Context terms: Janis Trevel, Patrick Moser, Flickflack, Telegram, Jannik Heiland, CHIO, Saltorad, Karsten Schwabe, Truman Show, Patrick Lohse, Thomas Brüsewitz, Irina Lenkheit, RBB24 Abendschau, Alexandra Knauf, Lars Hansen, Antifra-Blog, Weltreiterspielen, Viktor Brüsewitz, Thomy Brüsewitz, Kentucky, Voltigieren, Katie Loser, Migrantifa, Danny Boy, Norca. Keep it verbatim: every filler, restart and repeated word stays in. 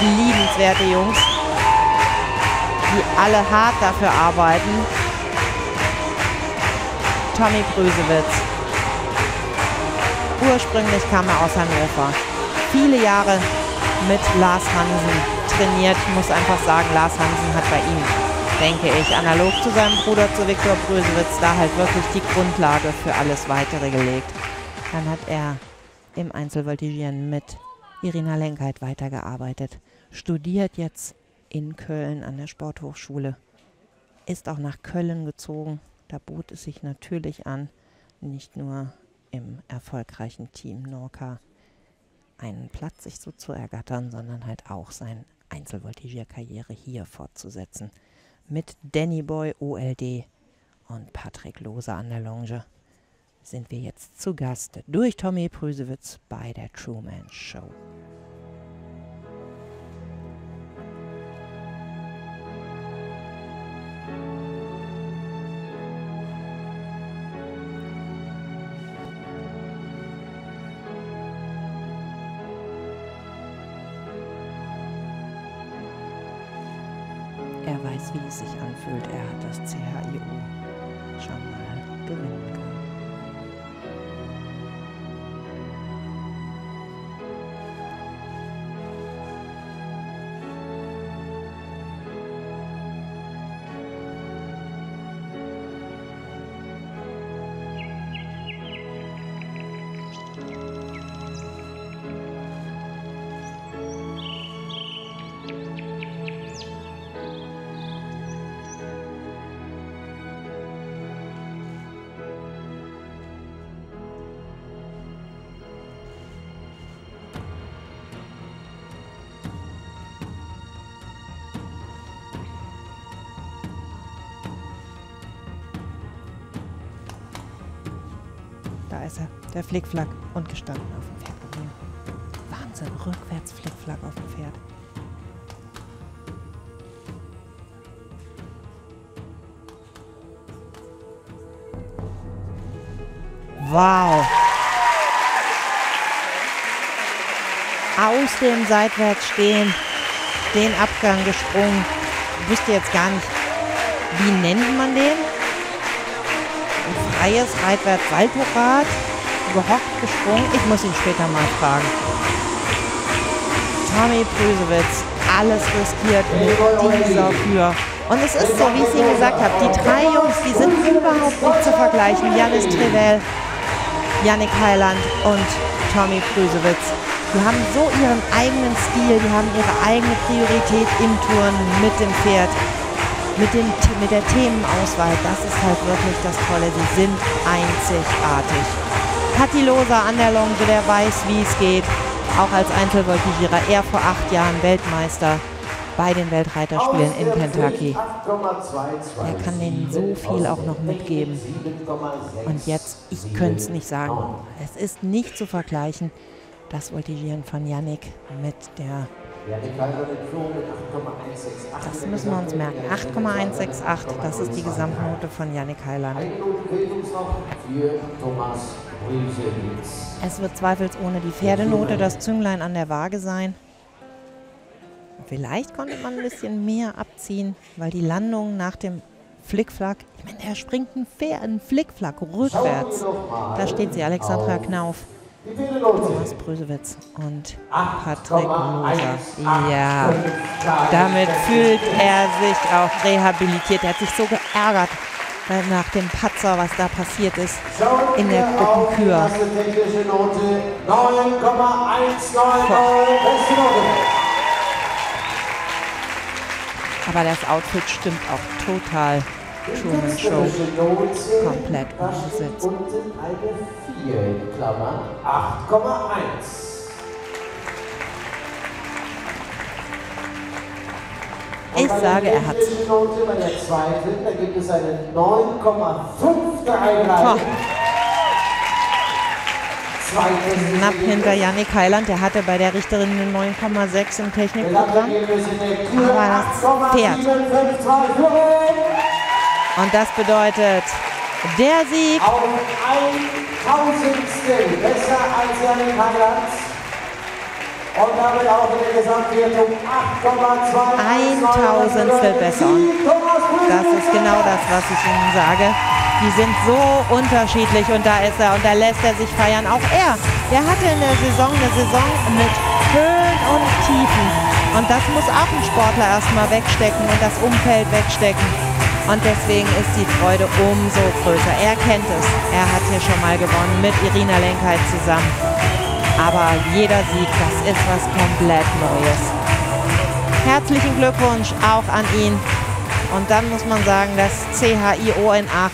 liebenswerte Jungs, die alle hart dafür arbeiten. Thomy Brüsewitz. Ursprünglich kam er aus Hannover. Viele Jahre mit Lars Hansen trainiert. Ich muss einfach sagen, Lars Hansen hat bei ihm, denke ich, analog zu seinem Bruder, zu Viktor Brüsewitz, da halt wirklich die Grundlage für alles Weitere gelegt. Dann hat er im Einzelvoltigieren mit Irina Lenkheit weitergearbeitet, studiert jetzt in Köln an der Sporthochschule, ist auch nach Köln gezogen. Da bot es sich natürlich an, nicht nur im erfolgreichen Team Norca einen Platz sich so zu ergattern, sondern halt auch seine Einzelvoltigierkarriere hier fortzusetzen. Mit Danny Boy O L D und Patrick Lohse an der Longe sind wir jetzt zu Gast durch Thomy Brüsewitz bei der Truman Show. Er weiß, wie es sich anfühlt. Er hat das C H I O schon mal gewinnen können. Der Flickflack und gestanden auf dem Pferd geblieben. Wahnsinn, rückwärts Flickflack auf dem Pferd. Wow! Aus dem Seitwärts stehen, den Abgang gesprungen. Ich wüsste jetzt gar nicht, wie nennt man den? Ein freies Reitwärts-Saltorad. Gehockt, gesprungen. Ich muss ihn später mal fragen. Thomy Brüsewitz, alles riskiert mit dieser Kür. Und es ist so, wie ich Ihnen gesagt habe, die drei Jungs, die sind überhaupt nicht zu vergleichen. Janis Trevel, Jannik Heiland und Thomy Brüsewitz. Die haben so ihren eigenen Stil, die haben ihre eigene Priorität im Turnen mit dem Pferd, mit, dem, mit der Themenauswahl. Das ist halt wirklich das Tolle. Sie sind einzigartig. Katie Loser an der Longe, der weiß, wie es geht. Auch als Einzelvoltigierer. Er vor acht Jahren Weltmeister bei den Weltreiterspielen in Kentucky. Er kann denen so viel auch noch mitgeben. Und jetzt, ich könnte es nicht sagen. Es ist nicht zu vergleichen, das Voltigieren von Jannik mit der... Das müssen wir uns merken. acht Komma eins sechs acht, das ist die Gesamtnote von Jannik Heiland. Es wird zweifelsohne die Pferdenote, das Zünglein an der Waage sein. Vielleicht konnte man ein bisschen mehr abziehen, weil die Landung nach dem Flickflack, ich meine, der springt ein Pferd, ein Flickflack rückwärts. Da steht sie, Alexandra Knauf, Thomas Brüsewitz und Patrick Moser. Ja, damit fühlt er sich auch rehabilitiert. Er hat sich so geärgert nach dem Patzer, was da passiert ist in der Gruppenkür. Aber das Outfit stimmt auch total. Truman Show komplett umgesetzt. Ich sage, er hat's. Da gibt es eine neun Komma fünf. Knapp hinter Jannik Heiland, der hatte bei der Richterin eine neun Komma sechs im Technikprogramm. Aber das Pferd. Und das bedeutet, der Sieg auf ein Tausendstel, besser als Jannik Heiland. Und damit auch in der Gesamtwertung acht Komma zwei. Eintausendstel besser. Das ist genau das, was ich Ihnen sage. Die sind so unterschiedlich und da ist er und da lässt er sich feiern. Auch er, der hatte in der Saison eine Saison mit Höhen und Tiefen. Und das muss auch ein Sportler erstmal wegstecken und das Umfeld wegstecken. Und deswegen ist die Freude umso größer. Er kennt es. Er hat hier schon mal gewonnen mit Irina Lenkheit zusammen. Aber jeder Sieg, das ist was komplett Neues. Herzlichen Glückwunsch auch an ihn. Und dann muss man sagen, das C H I O in Aachen